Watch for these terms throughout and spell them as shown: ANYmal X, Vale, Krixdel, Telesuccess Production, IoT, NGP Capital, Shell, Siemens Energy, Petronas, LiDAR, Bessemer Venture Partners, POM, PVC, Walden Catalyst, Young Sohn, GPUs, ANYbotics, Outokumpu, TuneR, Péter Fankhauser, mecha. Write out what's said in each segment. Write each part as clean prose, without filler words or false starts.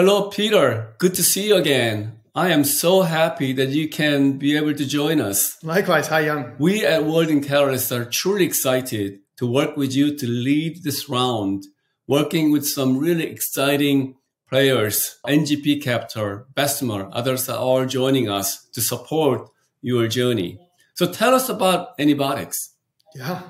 Hello, Peter. Good to see you again. I am so happy that you can be able to join us. Likewise. Hi, Young. We at Walden Catalyst are truly excited to work with you to lead this round, working with some really exciting players, NGP Capital, Bessemer, others are all joining us to support your journey. So tell us about ANYbotics. Yeah.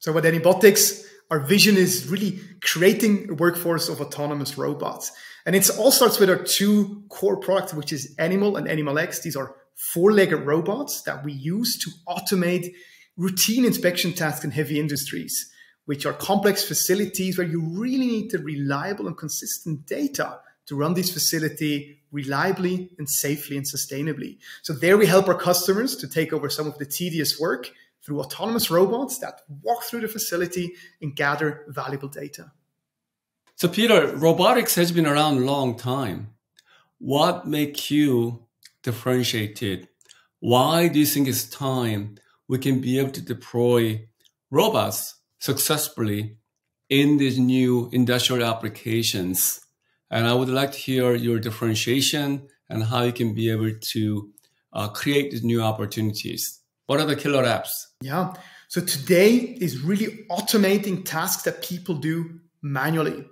So with ANYbotics, our vision is really creating a workforce of autonomous robots. And it all starts with our two core products, which is ANYmal and ANYmal X. These are four-legged robots that we use to automate routine inspection tasks in heavy industries, which are complex facilities where you really need the reliable and consistent data to run this facility reliably and safely and sustainably. So there we help our customers to take over some of the tedious work through autonomous robots that walk through the facility and gather valuable data. So Peter, robotics has been around a long time. What makes you differentiated? Why do you think it's time we can be able to deploy robots successfully in these new industrial applications? And I would like to hear your differentiation and how you can be able to create these new opportunities. What are the killer apps? Yeah. So today is really automating tasks that people do manually.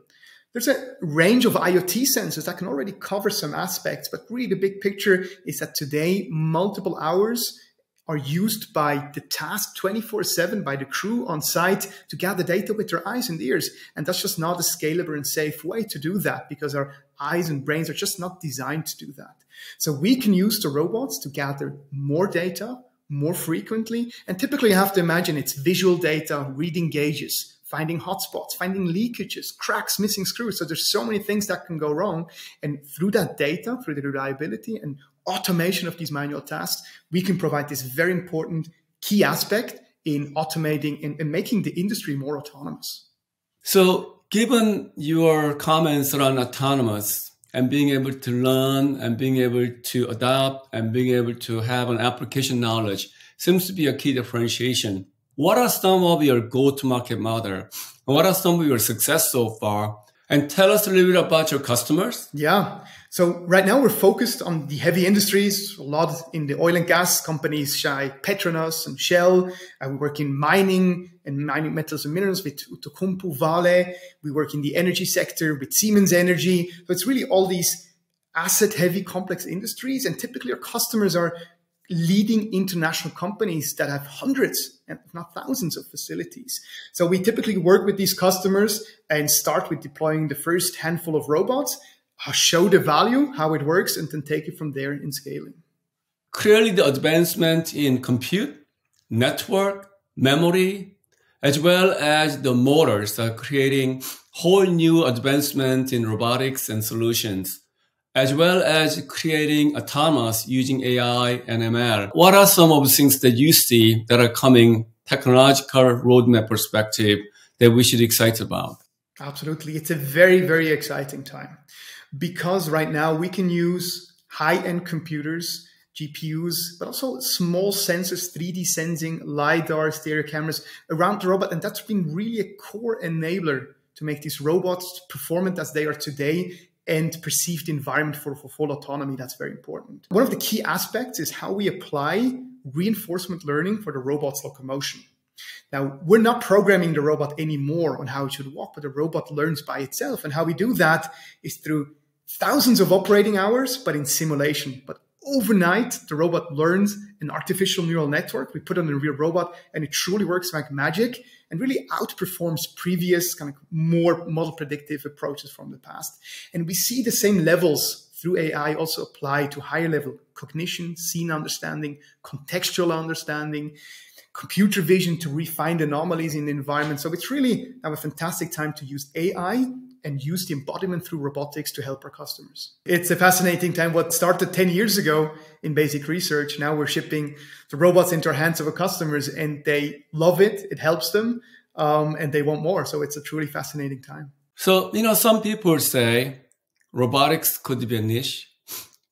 There's a range of IoT sensors that can already cover some aspects, but really the big picture is that today, multiple hours are used by the task 24/7 by the crew on site to gather data with their eyes and ears. And that's just not a scalable and safe way to do that because our eyes and brains are just not designed to do that. So we can use the robots to gather more data more frequently. And typically you have to imagine it's visual data, reading gauges, finding hotspots, finding leakages, cracks, missing screws. So there's so many things that can go wrong. And through that data, through the reliability and automation of these manual tasks, we can provide this very important key aspect in automating and making the industry more autonomous. So given your comments around autonomous and being able to learn and being able to adapt and being able to have an application knowledge seems to be a key differentiation. What are some of your go-to-market model? And what are some of your success so far? And tell us a little bit about your customers. Yeah. So right now we're focused on the heavy industries, a lot in the oil and gas companies, like Petronas and Shell. We work in mining and mining metals and minerals with Outokumpu, Vale. We work in the energy sector with Siemens Energy. So it's really all these asset-heavy complex industries. And typically our customers are leading international companies that have hundreds, and if not thousands, of facilities. So we typically work with these customers and start with deploying the first handful of robots, show the value, how it works, and then take it from there in scaling. Clearly, the advancement in compute, network, memory, as well as the motors are creating whole new advancement in robotics and solutions, as well as creating autonomous using AI and ML. What are some of the things that you see that are coming technological roadmap perspective that we should be excited about? Absolutely. It's a very, very exciting time because right now we can use high-end computers, GPUs, but also small sensors, 3D sensing, LiDAR, stereo cameras around the robot. And that's been really a core enabler to make these robots performant as they are today and perceived environment for full autonomy. That's very important. One of the key aspects is how we apply reinforcement learning for the robot's locomotion. Now, we're not programming the robot anymore on how it should walk, but the robot learns by itself. And how we do that is through thousands of operating hours, but in simulation. But overnight, the robot learns an artificial neural network. We put on a real robot and it truly works like magic and really outperforms previous kind of more model predictive approaches from the past. And we see the same levels through AI also apply to higher level cognition, scene understanding, contextual understanding, computer vision to refine anomalies in the environment. So it's really now a fantastic time to use AI and use the embodiment through robotics to help our customers. It's a fascinating time. What started 10 years ago in basic research, now we're shipping the robots into our hands of our customers and they love it, it helps them, and they want more. So it's a truly fascinating time. So, you know, some people say robotics could be a niche,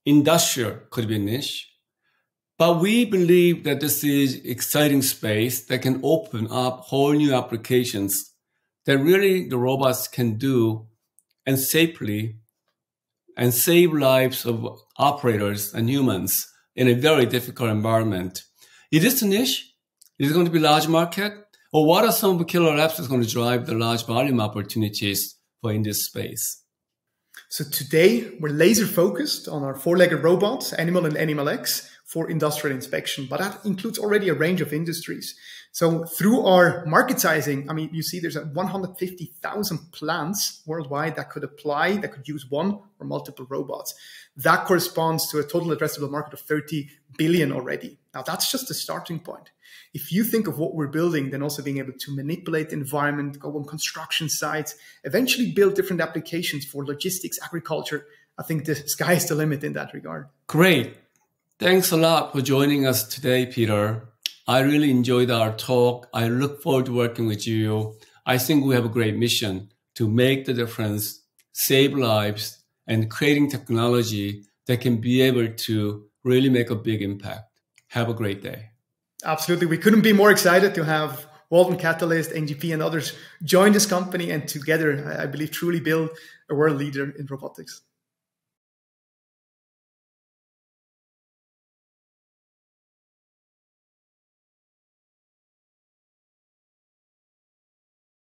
industrial could be a niche, but we believe that this is exciting space that can open up whole new applications that really the robots can do and safely and save lives of operators and humans in a very difficult environment. Is this a niche? Is it going to be a large market? Or what are some of the killer apps that's going to drive the large volume opportunities for in this space? So today, we're laser focused on our four-legged robots, ANYmal and ANYmal X, for industrial inspection, but that includes already a range of industries. So through our market sizing, I mean, you see there's 150,000 plants worldwide that could apply, that could use one or multiple robots. That corresponds to a total addressable market of 30 billion already. Now that's just the starting point. If you think of what we're building, then also being able to manipulate the environment, go on construction sites, eventually build different applications for logistics, agriculture, I think the sky is the limit in that regard. Great. Thanks a lot for joining us today, Peter. I really enjoyed our talk. I look forward to working with you. I think we have a great mission to make the difference, save lives, and creating technology that can be able to really make a big impact. Have a great day. Absolutely. We couldn't be more excited to have Walden Catalyst, NGP, and others join this company, and together, I believe, truly build a world leader in robotics.